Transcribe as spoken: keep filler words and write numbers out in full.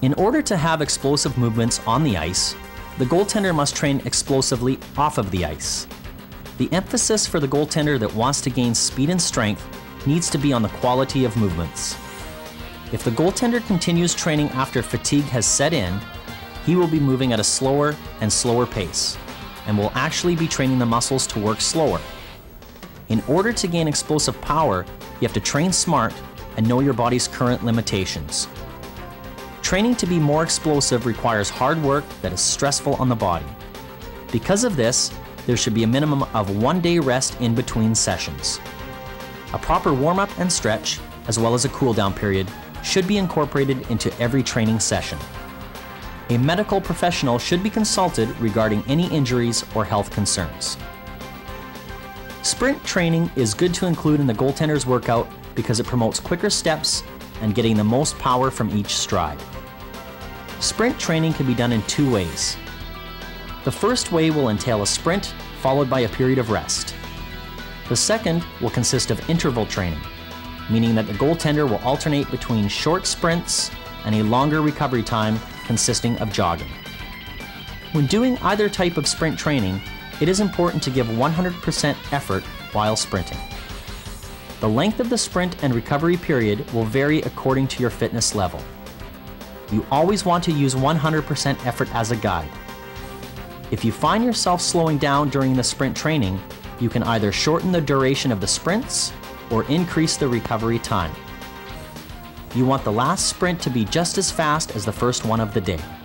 In order to have explosive movements on the ice, the goaltender must train explosively off of the ice. The emphasis for the goaltender that wants to gain speed and strength needs to be on the quality of movements. If the goaltender continues training after fatigue has set in, he will be moving at a slower and slower pace, and will actually be training the muscles to work slower. In order to gain explosive power, you have to train smart and know your body's current limitations. Training to be more explosive requires hard work that is stressful on the body. Because of this, there should be a minimum of one day rest in between sessions. A proper warm-up and stretch, as well as a cool-down period, should be incorporated into every training session. A medical professional should be consulted regarding any injuries or health concerns. Sprint training is good to include in the goaltender's workout because it promotes quicker steps and getting the most power from each stride. Sprint training can be done in two ways. The first way will entail a sprint followed by a period of rest. The second will consist of interval training, meaning that the goaltender will alternate between short sprints and a longer recovery time consisting of jogging. When doing either type of sprint training, it is important to give one hundred percent effort while sprinting. The length of the sprint and recovery period will vary according to your fitness level. You always want to use one hundred percent effort as a guide. If you find yourself slowing down during the sprint training, you can either shorten the duration of the sprints or increase the recovery time. You want the last sprint to be just as fast as the first one of the day.